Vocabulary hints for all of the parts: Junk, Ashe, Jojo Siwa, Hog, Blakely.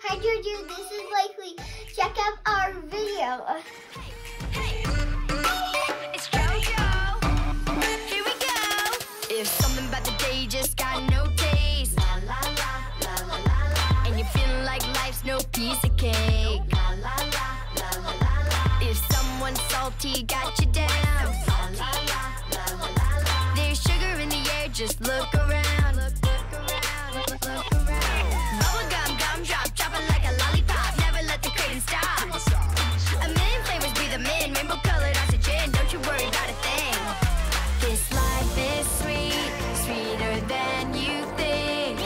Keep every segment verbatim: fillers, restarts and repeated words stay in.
Hi Jojo, this is Blakely. Check out our video. Hey, hey, it's Jojo. Here we go. If something about the day just got no taste, la la la la la la la, and you're feeling like life's no piece of cake, la la la la la la la. If someone salty got you down, la la la la la la la. There's sugar in the air, just look around. Look, look around, look, look around. Bubblegum, gumdrop, drop it like a lollipop. Never let the craving stop. A million flavors be the min. Rainbow colored oxygen. Don't you worry about a thing. This life is sweet, sweeter than you think.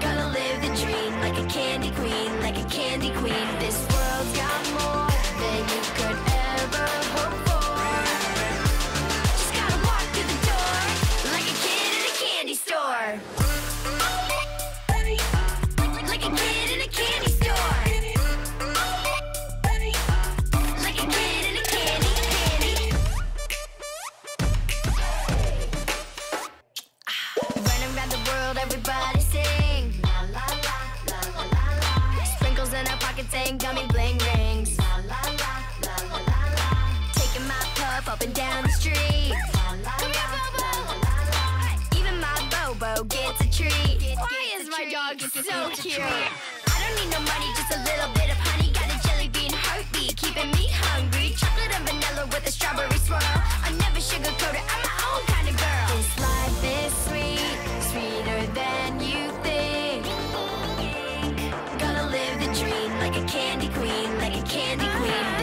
Gotta live the dream like a candy queen, like a candy queen. This world's got more than you could ever hope for. Just gotta walk through the door like a kid in a candy store. Everybody sing, la la la la la la la. Sprinkles in our pockets and gummy bling rings, la la la la la la la. Taking my puff up and down the street, la la la la la la. Even my Bobo gets a treat. Why is my dog so cute? I don't need no money, just a little bit of honey. Got a jelly bean heartbeat, keeping me hungry. Chocolate and vanilla with a strawberry swirl. I never sugarcoat it. I'm my own kind of girl. This life is sweet, sweeter than you think. Gonna live the dream like a candy queen, like a candy queen.